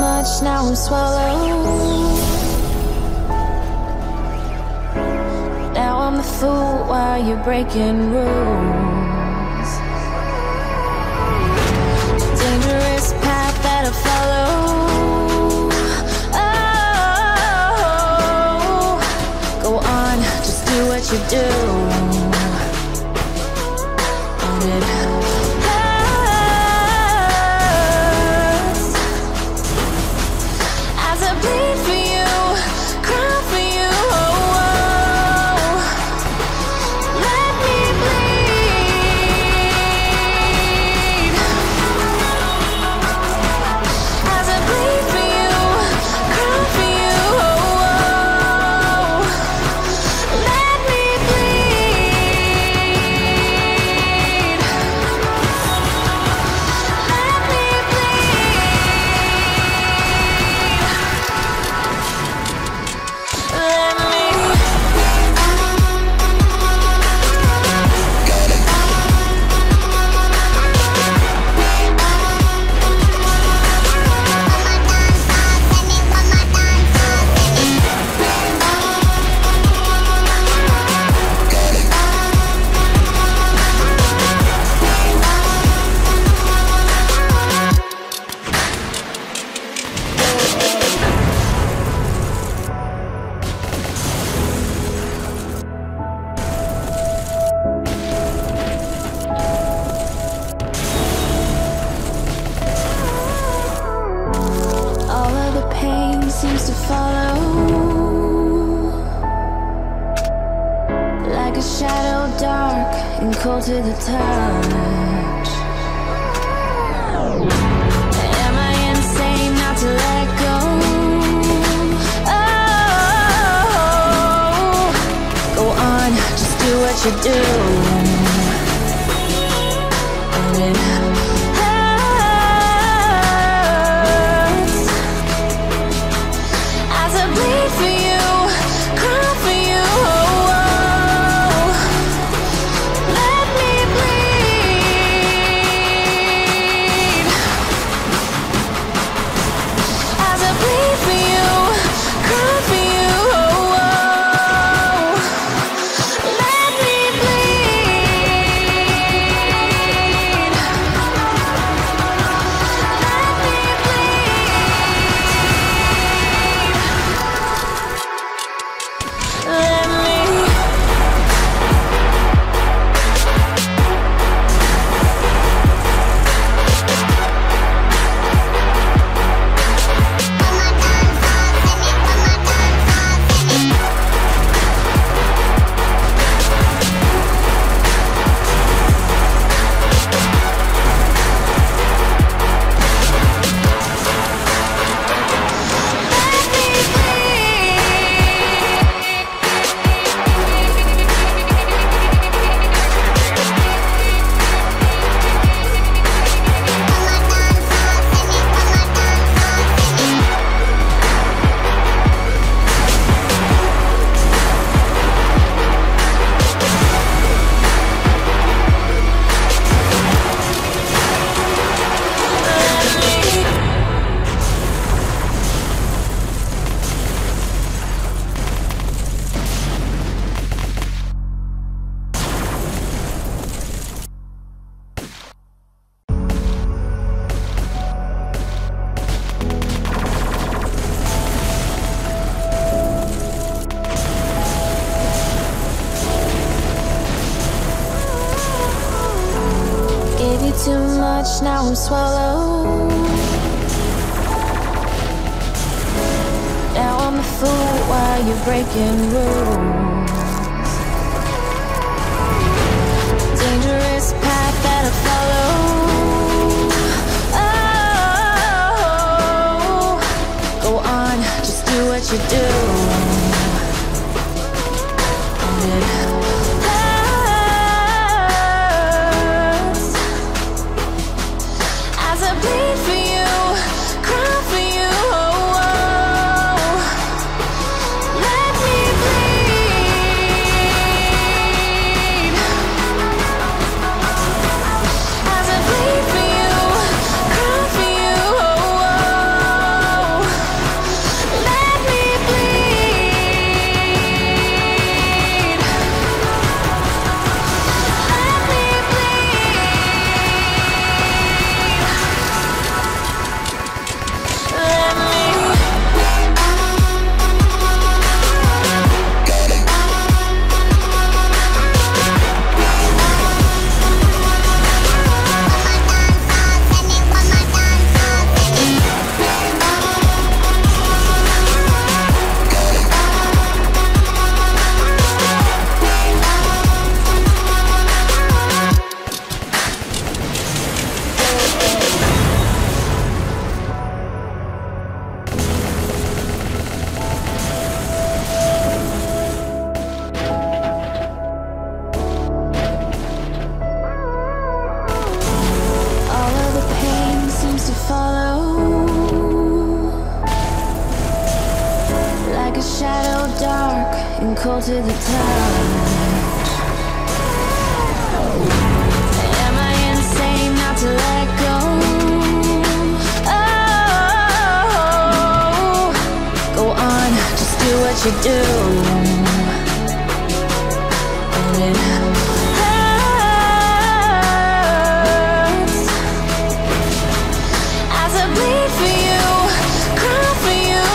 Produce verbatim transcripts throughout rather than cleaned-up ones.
much, now I'm swallowed. Now I'm the fool while you're breaking rules. It's a dangerous path that I follow. Oh, go on, just do what you do. Own it. Seems to follow like a shadow, dark and cold to the touch. Am I insane not to let go? Oh, go on, just do what you do. And it too much, now I'm swallowed. Now I'm the fool while you're breaking rules. Dangerous path that I follow. Oh, go on, just do what you do. Own it. cold to the touch. Am I insane not to let go? Oh, go on, just do what you do. And it hurts as I bleed for you, cry for you.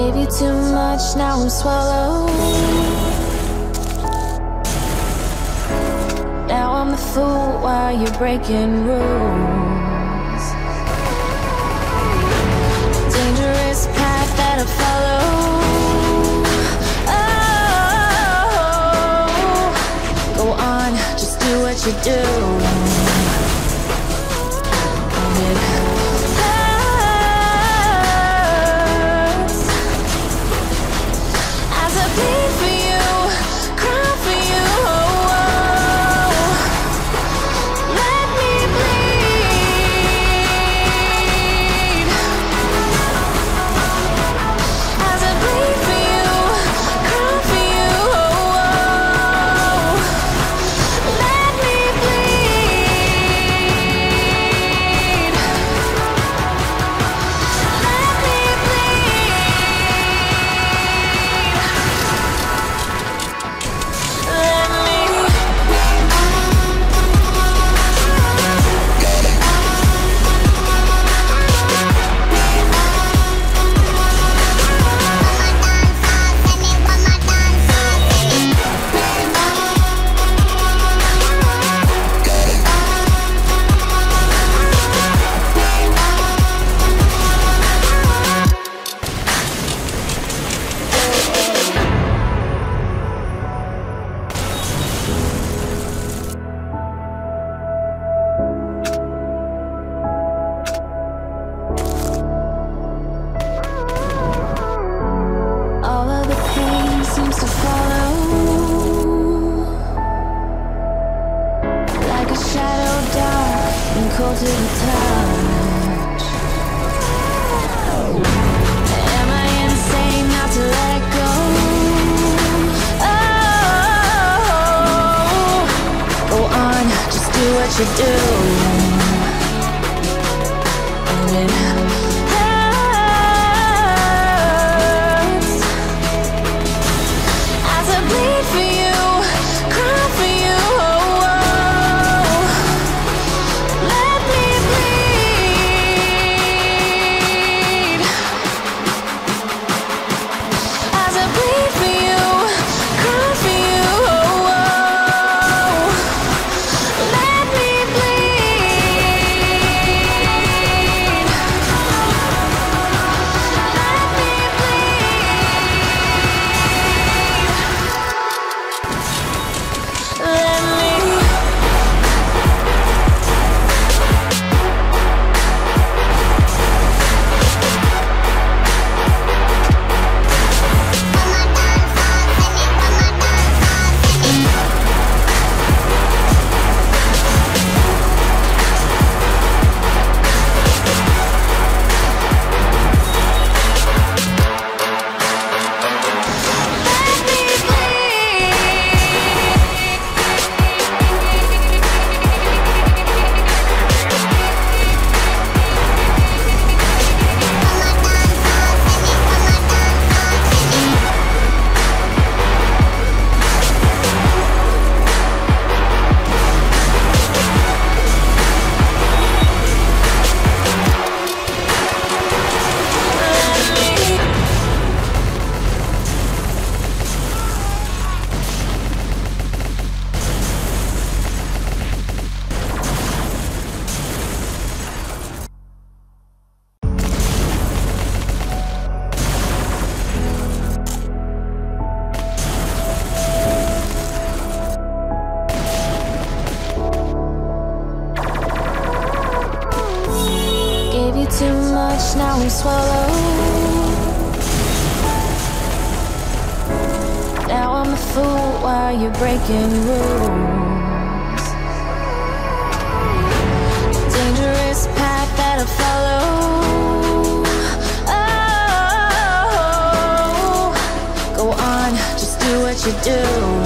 Gave you too much, now I'm swallowed. Now I'm the fool while you're breaking rules. Dangerous path that I follow. Oh, go on, just do what you do. And it cold to the touch. Am I insane not to let go? Oh, go on, just do what you do. And it hurts as I bleed for you, cry for you. too much, now I'm swallowed. Now I'm a fool while you're breaking rules. Dangerous path that I follow. Oh, go on, just do what you do.